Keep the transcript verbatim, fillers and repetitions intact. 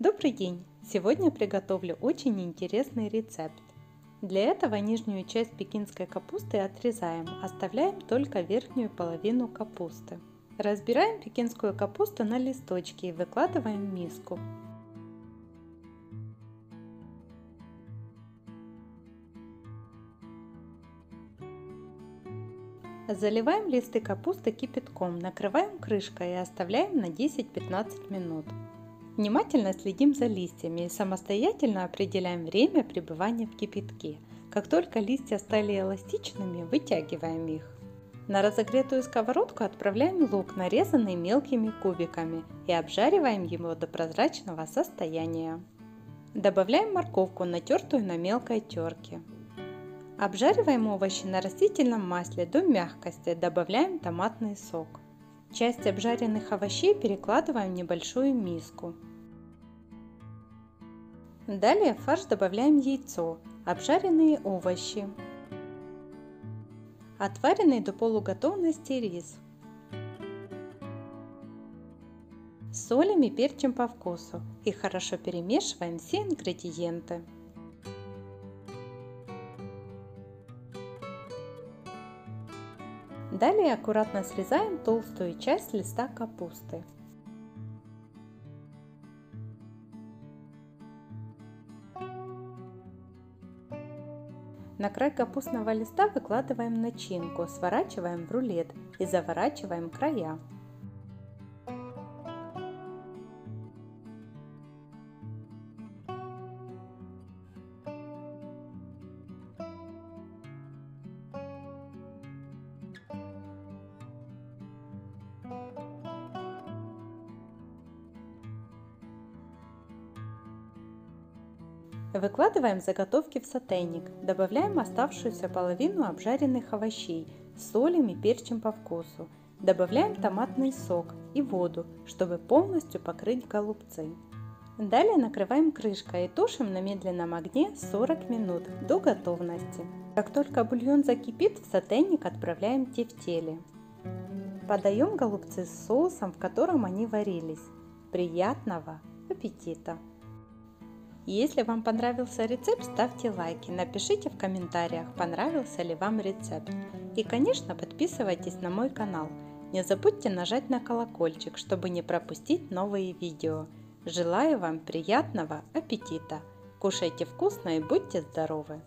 Добрый день! Сегодня я приготовлю очень интересный рецепт. Для этого нижнюю часть пекинской капусты отрезаем, оставляем только верхнюю половину капусты. Разбираем пекинскую капусту на листочки и выкладываем в миску. Заливаем листы капусты кипятком, накрываем крышкой и оставляем на десять-пятнадцать минут. Внимательно следим за листьями и самостоятельно определяем время пребывания в кипятке. Как только листья стали эластичными, вытягиваем их. На разогретую сковородку отправляем лук, нарезанный мелкими кубиками, и обжариваем его до прозрачного состояния. Добавляем морковку, натертую на мелкой терке. Обжариваем овощи на растительном масле до мягкости, добавляем томатный сок. Часть обжаренных овощей перекладываем в небольшую миску. Далее в фарш добавляем яйцо, обжаренные овощи, отваренный до полуготовности рис. Солим и перчим по вкусу и хорошо перемешиваем все ингредиенты. Далее аккуратно срезаем толстую часть листа капусты. На край капустного листа выкладываем начинку, сворачиваем в рулет и заворачиваем края. Выкладываем заготовки в сотейник, добавляем оставшуюся половину обжаренных овощей, солим и перчим по вкусу, добавляем томатный сок и воду, чтобы полностью покрыть голубцы. Далее накрываем крышкой и тушим на медленном огне сорок минут до готовности. Как только бульон закипит, в сотейник отправляем тефтели. Подаем голубцы с соусом, в котором они варились. Приятного аппетита! Если вам понравился рецепт, ставьте лайки, напишите в комментариях, понравился ли вам рецепт. И, конечно, подписывайтесь на мой канал. Не забудьте нажать на колокольчик, чтобы не пропустить новые видео. Желаю вам приятного аппетита! Кушайте вкусно и будьте здоровы!